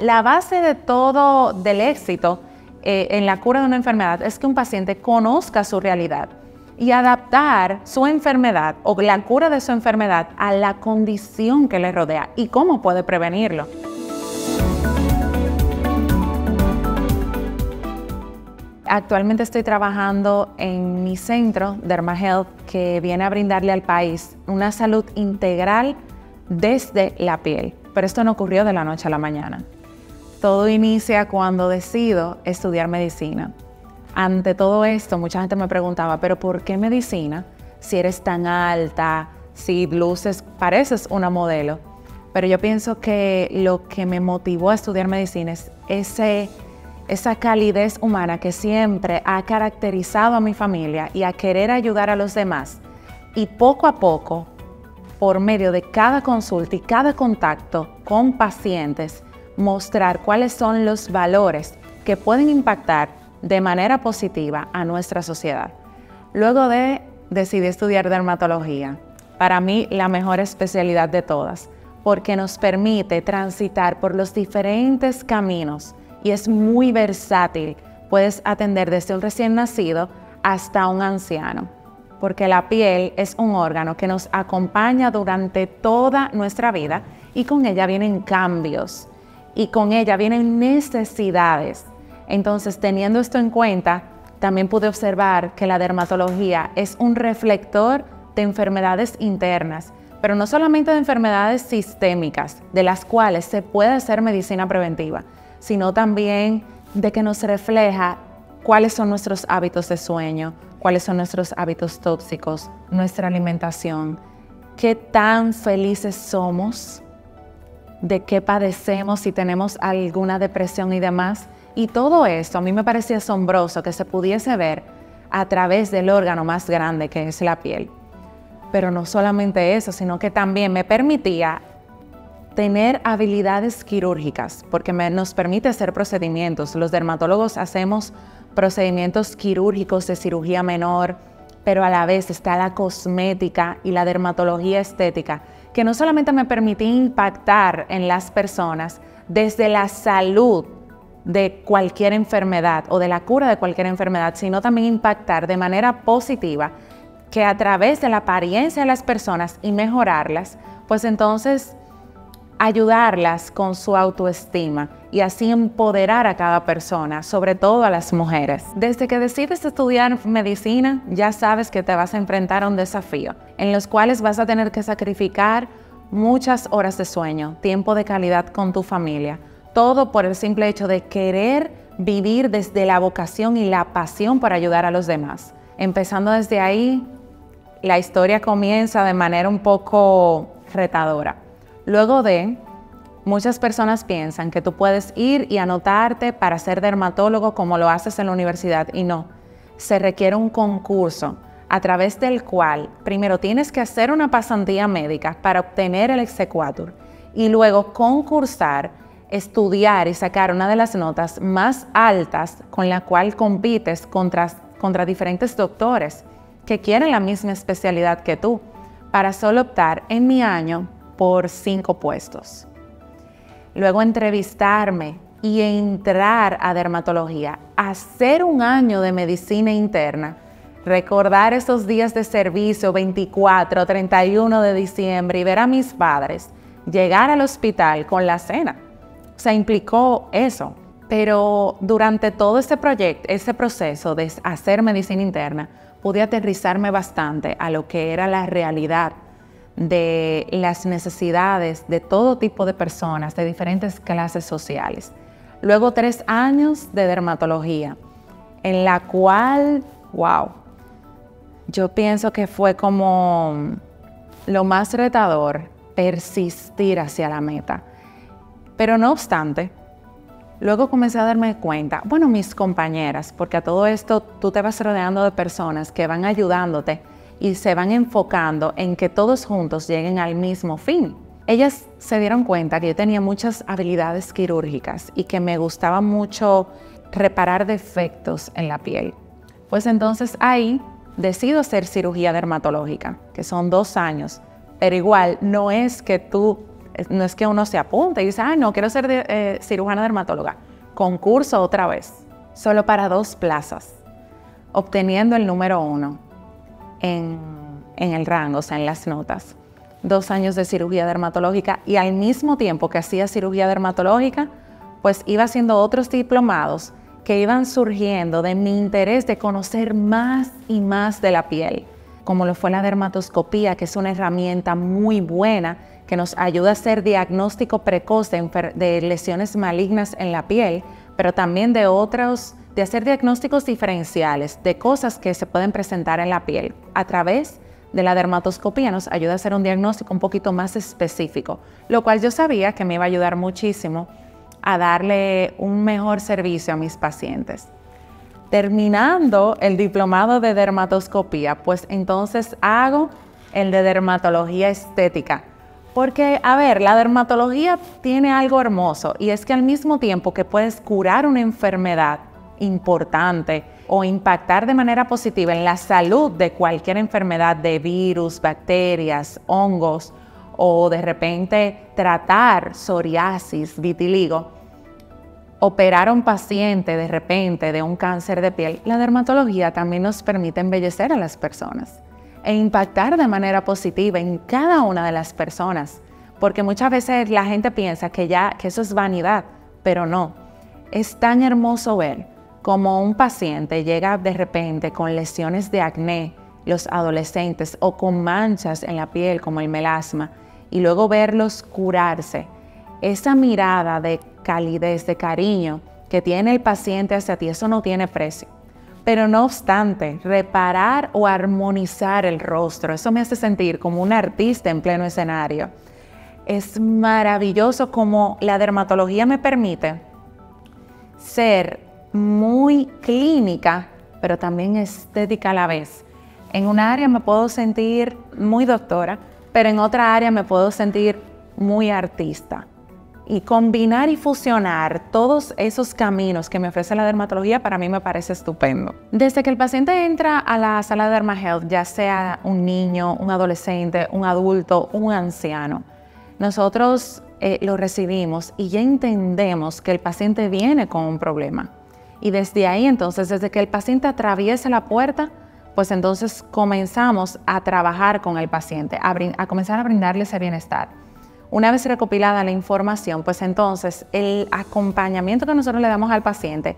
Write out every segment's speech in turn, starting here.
La base de todo del éxito en la cura de una enfermedad es que un paciente conozca su realidad y adaptar su enfermedad o la cura de su enfermedad a la condición que le rodea y cómo puede prevenirlo. Actualmente estoy trabajando en mi centro, Dermahealth, que viene a brindarle al país una salud integral desde la piel. Pero esto no ocurrió de la noche a la mañana. Todo inicia cuando decido estudiar medicina. Ante todo esto, mucha gente me preguntaba, ¿pero por qué medicina? Si eres tan alta, si luces, pareces una modelo. Pero yo pienso que lo que me motivó a estudiar medicina es esa calidez humana que siempre ha caracterizado a mi familia y a querer ayudar a los demás. Y poco a poco, por medio de cada consulta y cada contacto con pacientes, mostrar cuáles son los valores que pueden impactar de manera positiva a nuestra sociedad. Luego decidí estudiar dermatología, para mí la mejor especialidad de todas, porque nos permite transitar por los diferentes caminos y es muy versátil. Puedes atender desde un recién nacido hasta un anciano, porque la piel es un órgano que nos acompaña durante toda nuestra vida y con ella vienen cambios y con ella vienen necesidades. Entonces, teniendo esto en cuenta, también pude observar que la dermatología es un reflector de enfermedades internas, pero no solamente de enfermedades sistémicas, de las cuales se puede hacer medicina preventiva, sino también de que nos refleja cuáles son nuestros hábitos de sueño, cuáles son nuestros hábitos tóxicos, nuestra alimentación, qué tan felices somos, de qué padecemos, si tenemos alguna depresión y demás. Y todo esto a mí me parecía asombroso que se pudiese ver a través del órgano más grande que es la piel. Pero no solamente eso, sino que también me permitía tener habilidades quirúrgicas, porque nos permite hacer procedimientos. Los dermatólogos hacemos procedimientos quirúrgicos de cirugía menor, pero a la vez está la cosmética y la dermatología estética, que no solamente me permitía impactar en las personas desde la salud de cualquier enfermedad o de la cura de cualquier enfermedad, sino también impactar de manera positiva, que a través de la apariencia de las personas y mejorarlas, pues entonces ayudarlas con su autoestima y así empoderar a cada persona, sobre todo a las mujeres. Desde que decides estudiar medicina, ya sabes que te vas a enfrentar a un desafío, en los cuales vas a tener que sacrificar muchas horas de sueño, tiempo de calidad con tu familia, todo por el simple hecho de querer vivir desde la vocación y la pasión por ayudar a los demás. Empezando desde ahí, la historia comienza de manera un poco retadora. Luego de, muchas personas piensan que tú puedes ir y anotarte para ser dermatólogo como lo haces en la universidad, y no. Se requiere un concurso a través del cual primero tienes que hacer una pasantía médica para obtener el exequatur y luego concursar, estudiar y sacar una de las notas más altas con la cual compites contra diferentes doctores que quieren la misma especialidad que tú, para solo optar en mi año por 5 puestos. Luego entrevistarme y entrar a dermatología, hacer un año de medicina interna, recordar esos días de servicio 24, 31 de diciembre y ver a mis padres llegar al hospital con la cena. O sea, implicó eso. Pero durante todo ese proceso de hacer medicina interna, pude aterrizarme bastante a lo que era la realidad de las necesidades de todo tipo de personas, de diferentes clases sociales. Luego 3 años de dermatología, en la cual, wow, yo pienso que fue como lo más retador, persistir hacia la meta. Pero no obstante, luego comencé a darme cuenta, bueno, mis compañeras, porque a todo esto tú te vas rodeando de personas que van ayudándote y se van enfocando en que todos juntos lleguen al mismo fin. Ellas se dieron cuenta que yo tenía muchas habilidades quirúrgicas y que me gustaba mucho reparar defectos en la piel. Pues entonces ahí decido hacer cirugía dermatológica, que son 2 años, pero igual no es que tú No es que uno se apunte y dice, ah, no, quiero ser cirujana dermatóloga. Concurso otra vez, solo para 2 plazas, obteniendo el número 1 en el rango, o sea, en las notas. 2 años de cirugía dermatológica y al mismo tiempo que hacía cirugía dermatológica, pues iba haciendo otros diplomados que iban surgiendo de mi interés de conocer más y más de la piel, como lo fue la dermatoscopía, que es una herramienta muy buena que nos ayuda a hacer diagnóstico precoz de lesiones malignas en la piel, pero también de otros, de hacer diagnósticos diferenciales, de cosas que se pueden presentar en la piel. A través de la dermatoscopía nos ayuda a hacer un diagnóstico un poquito más específico, lo cual yo sabía que me iba a ayudar muchísimo a darle un mejor servicio a mis pacientes. Terminando el diplomado de dermatoscopía, pues entonces hago el de dermatología estética. Porque, a ver, la dermatología tiene algo hermoso y es que al mismo tiempo que puedes curar una enfermedad importante o impactar de manera positiva en la salud de cualquier enfermedad de virus, bacterias, hongos, o de repente tratar psoriasis, vitiligo, operar a un paciente de repente de un cáncer de piel, la dermatología también nos permite embellecer a las personas e impactar de manera positiva en cada una de las personas, porque muchas veces la gente piensa que eso es vanidad, pero no. Es tan hermoso ver cómo un paciente llega de repente con lesiones de acné, los adolescentes, o con manchas en la piel como el melasma, y luego verlos curarse. Esa mirada de calidez, de cariño que tiene el paciente hacia ti, eso no tiene precio. Pero no obstante, reparar o armonizar el rostro, eso me hace sentir como un artista en pleno escenario. Es maravilloso como la dermatología me permite ser muy clínica, pero también estética a la vez. En una área me puedo sentir muy doctora, pero en otra área me puedo sentir muy artista. Y combinar y fusionar todos esos caminos que me ofrece la dermatología para mí me parece estupendo. Desde que el paciente entra a la sala de Dermahealth, ya sea un niño, un adolescente, un adulto, un anciano, nosotros lo recibimos y ya entendemos que el paciente viene con un problema. Y desde ahí entonces, desde que el paciente atraviesa la puerta, pues entonces comenzamos a trabajar con el paciente, a comenzar a brindarle ese bienestar. Una vez recopilada la información, pues entonces el acompañamiento que nosotros le damos al paciente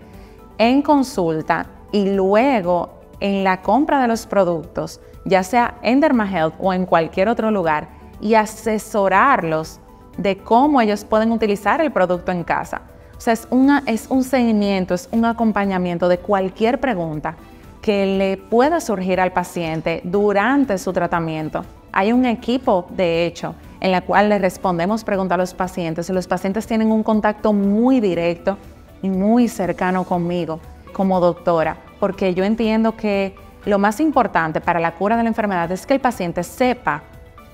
en consulta y luego en la compra de los productos, ya sea en Dermahealth o en cualquier otro lugar, y asesorarlos de cómo ellos pueden utilizar el producto en casa. O sea, es un seguimiento, es un acompañamiento de cualquier pregunta que le pueda surgir al paciente durante su tratamiento. Hay un equipo, de hecho, en la cual le respondemos preguntas a los pacientes. Los pacientes tienen un contacto muy directo y muy cercano conmigo como doctora, porque yo entiendo que lo más importante para la cura de la enfermedad es que el paciente sepa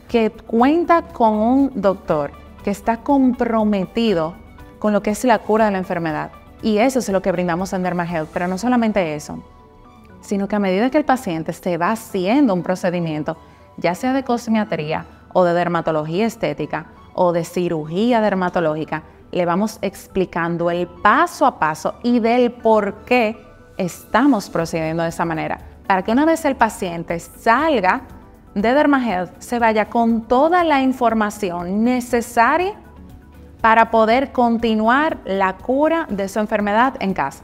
que cuenta con un doctor que está comprometido con lo que es la cura de la enfermedad. Y eso es lo que brindamos en Dermahealth, pero no solamente eso, sino que a medida que el paciente se va haciendo un procedimiento, ya sea de cosmetología o de dermatología estética o de cirugía dermatológica, le vamos explicando el paso a paso y del por qué estamos procediendo de esa manera, para que una vez el paciente salga de Dermahealth, se vaya con toda la información necesaria para poder continuar la cura de su enfermedad en casa.